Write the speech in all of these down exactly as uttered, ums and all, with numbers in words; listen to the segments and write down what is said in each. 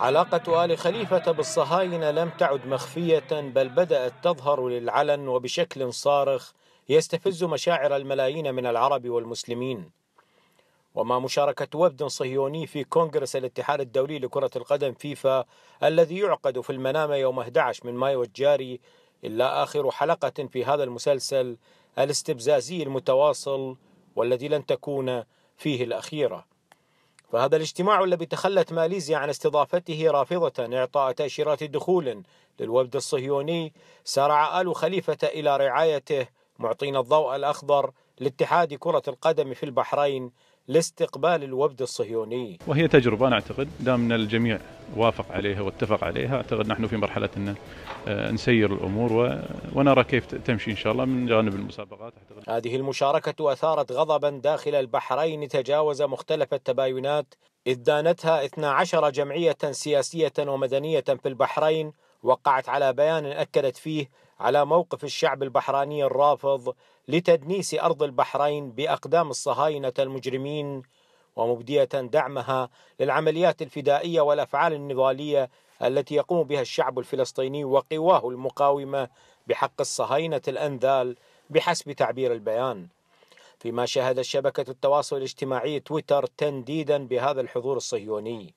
علاقة آل خليفة بالصهاينة لم تعد مخفية، بل بدأت تظهر للعلن وبشكل صارخ يستفز مشاعر الملايين من العرب والمسلمين. وما مشاركة وفد صهيوني في كونغرس الاتحاد الدولي لكرة القدم فيفا الذي يعقد في المنامة يوم أحد عشر من مايو الجاري إلا آخر حلقة في هذا المسلسل الاستفزازي المتواصل والذي لن تكون فيه الأخيرة. فهذا الاجتماع الذي تخلت ماليزيا عن استضافته رافضة إعطاء تأشيرات دخول للوفد الصهيوني، سارع آل خليفة إلى رعايته، معطين الضوء الأخضر لاتحاد كرة القدم في البحرين لاستقبال الوفد الصهيوني. وهي تجربة أنا أعتقد دامنا الجميع وافق عليها واتفق عليها، أعتقد نحن في مرحلة أن نسير الأمور ونرى كيف تمشي إن شاء الله من جانب المسابقات. أعتقد هذه المشاركة أثارت غضبا داخل البحرين تجاوز مختلف التباينات، إذ دانتها اثنتي عشرة جمعية سياسية ومدنية في البحرين وقعت على بيان أكدت فيه على موقف الشعب البحريني الرافض لتدنيس أرض البحرين بأقدام الصهاينة المجرمين، ومبدية دعمها للعمليات الفدائية والأفعال النضالية التي يقوم بها الشعب الفلسطيني وقواه المقاومة بحق الصهاينة الأنذال بحسب تعبير البيان. فيما شهد شبكة التواصل الاجتماعي تويتر تنديدا بهذا الحضور الصهيوني.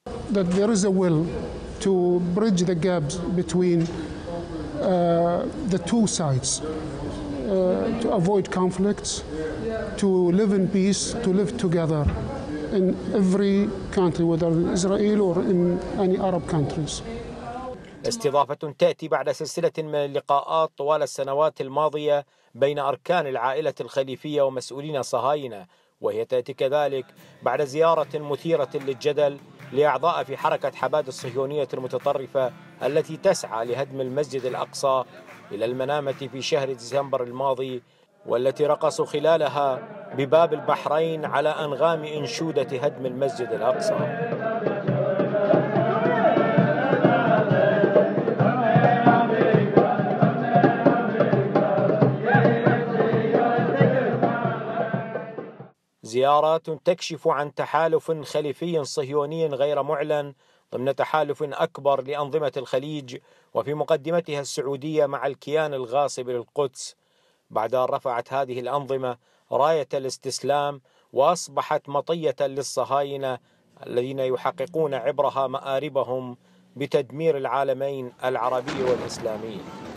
to bridge the gaps between uh, the two sides, uh, to avoid conflicts, to live in peace, to live together in every country, whether in Israel or in any Arab countries. استضافة تأتي بعد سلسلة من اللقاءات طوال السنوات الماضية بين أركان العائلة الخليفية ومسؤولين صهاينة، وهي تأتي كذلك بعد زيارة مثيرة للجدل لأعضاء في حركة حباد الصهيونية المتطرفة التي تسعى لهدم المسجد الأقصى إلى المنامة في شهر ديسمبر الماضي، والتي رقصوا خلالها بباب البحرين على أنغام أنشودة هدم المسجد الأقصى. زيارات تكشف عن تحالف خليفي صهيوني غير معلن ضمن تحالف أكبر لأنظمة الخليج، وفي مقدمتها السعودية مع الكيان الغاصب للقدس، بعد أن رفعت هذه الأنظمة راية الاستسلام وأصبحت مطية للصهاينة الذين يحققون عبرها مآربهم بتدمير العالمين العربي والإسلامي.